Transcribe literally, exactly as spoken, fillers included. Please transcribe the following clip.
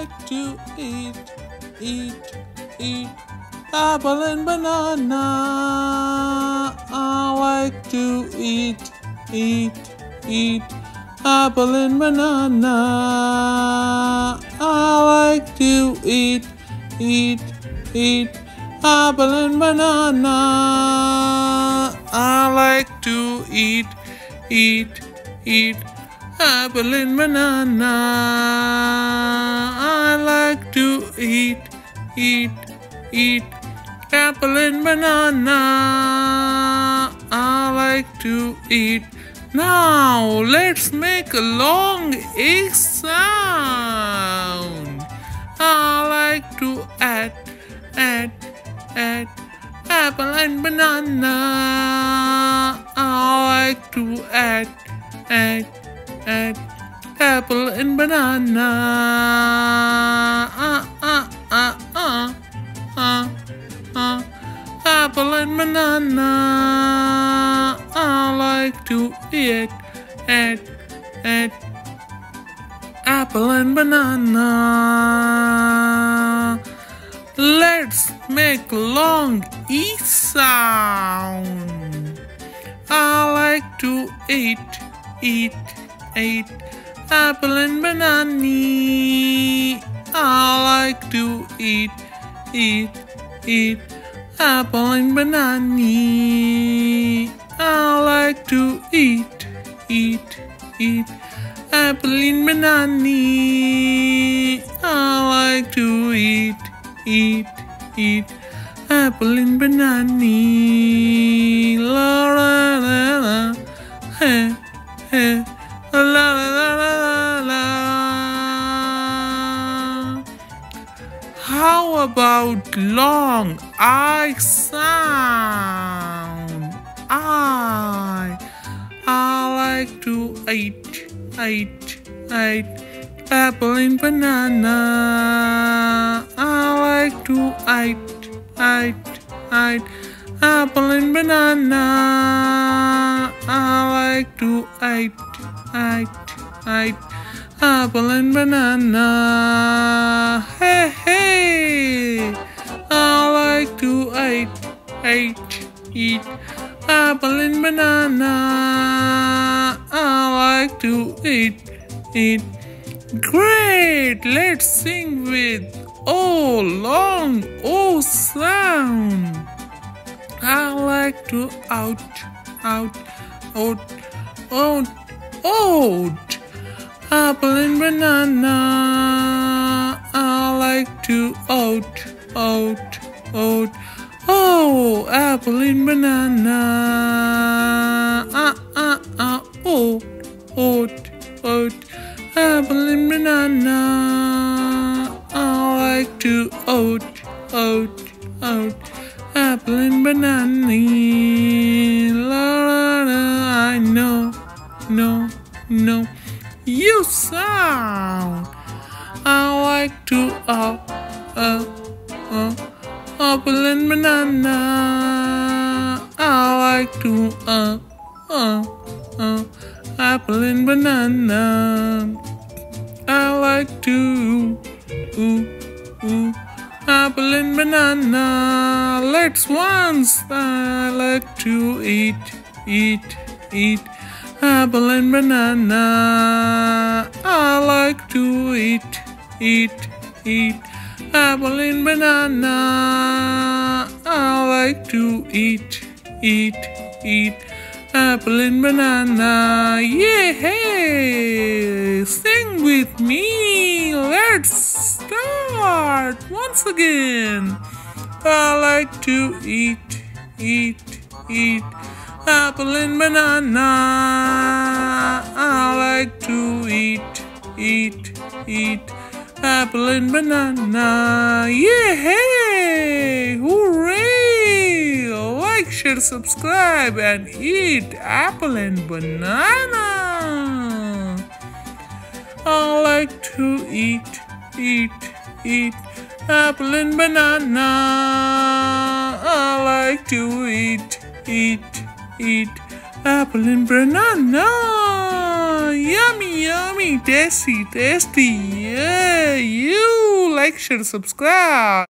like to eat, eat, eat apple and banana. I like to eat, eat, eat apple and banana. I like to eat, eat, eat apple and banana. I like to eat, eat, eat apple and banana. I like to eat, eat, eat apple and banana. I like to eat. Now let's make a long egg sound. I like to add, add, add apple and banana. I like to add, add, add apple and banana. Uh, uh, uh, uh, uh, uh, apple and banana. I like to eat, eat, eat apple and banana. Let's make long E sound. I like to eat, eat, eat apple and banana. I like to eat, eat, eat apple and banana. I like to eat, eat, eat apple and banana. I like to eat, eat, eat apple and banana. La la la la, hey, hey, la la la la la. How about long I sound? I, I like to eat, eat, eat apple and banana. I like to eat, eat, eat apple and banana. I like to eat, eat, eat apple and banana. Hey, hey! I like to eat, eat, eat apple and banana. I like to eat, eat. Great! Let's sing with O, long O sound. I like to out, out, out, out, out apple and banana. I like to out, out, out, oh, apple and banana. Ah, ah, ah, out, out, out apple and banana. I like to oat, oat, oat apple and banana. La la la, I know, no, no, you sound. I like to up, up, up apple and banana. I like to up, up, up apple and banana. I like to ooh, ooh, apple and banana. Let's once. I like to eat, eat, eat apple and banana. I like to eat, eat, eat apple and banana. I like to eat, eat, eat apple and banana. Yeah, hey, sing with me. Let's start once again. I like to eat, eat, eat apple and banana. I like to eat, eat, eat apple and banana. Yeah, hey, hooray! Like, share, subscribe, and eat apple and banana. I like to eat, eat, eat apple and banana. I like to eat, eat, eat apple and banana. Yummy, yummy, tasty, tasty, yeah, you. like, share, subscribe.